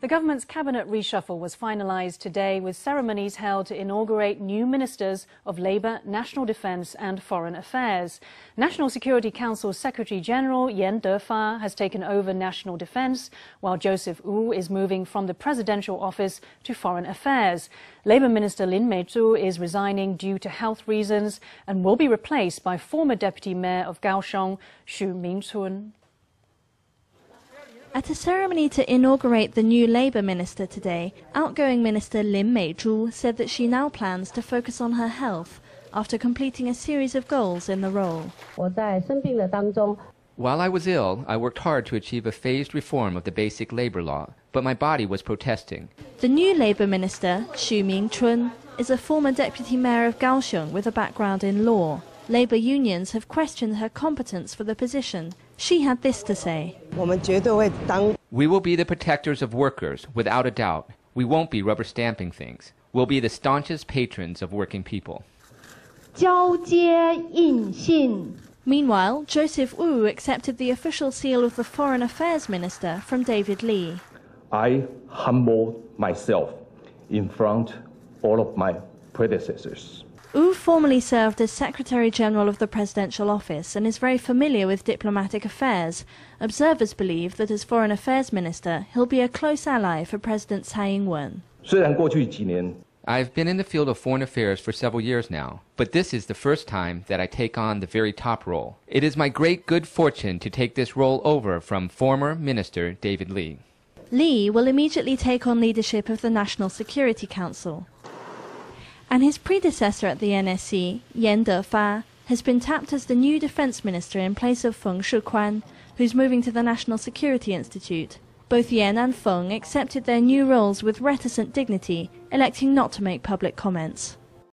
The government's cabinet reshuffle was finalized today with ceremonies held to inaugurate new ministers of Labour, National Defense and Foreign Affairs. National Security Council Secretary-General Yen Teh-fa has taken over National Defense, while Joseph Wu is moving from the Presidential Office to Foreign Affairs. Labour Minister Lin Mei-chu is resigning due to health reasons and will be replaced by former Deputy Mayor of Kaohsiung, Hsu Ming-chun. At a ceremony to inaugurate the new Labour minister today, outgoing Minister Lin Mei-chu said that she now plans to focus on her health after completing a series of goals in the role. While I was ill, I worked hard to achieve a phased reform of the Basic Labor Law, but my body was protesting. The new Labour minister, Hsu Ming-chun, is a former deputy mayor of Kaohsiung with a background in law. Labour unions have questioned her competence for the position. She had this to say. We will be the protectors of workers, without a doubt. We won't be rubber stamping things. We'll be the staunchest patrons of working people. Meanwhile, Joseph Wu accepted the official seal of the Foreign Affairs Minister from David Lee. I humbled myself in front of all of my predecessors. Wu formerly served as Secretary-General of the Presidential Office and is very familiar with diplomatic affairs. Observers believe that as Foreign Affairs Minister, he'll be a close ally for President Tsai Ing-wen. I've been in the field of foreign affairs for several years now, but this is the first time that I take on the very top role. It is my great good fortune to take this role over from former Minister David Lee. Lee will immediately take on leadership of the National Security Council. And his predecessor at the NSC, Yen Teh-fa, has been tapped as the new defense minister in place of Feng Shih-kuan, who's moving to the National Security Institute. Both Yen and Feng accepted their new roles with reticent dignity, electing not to make public comments.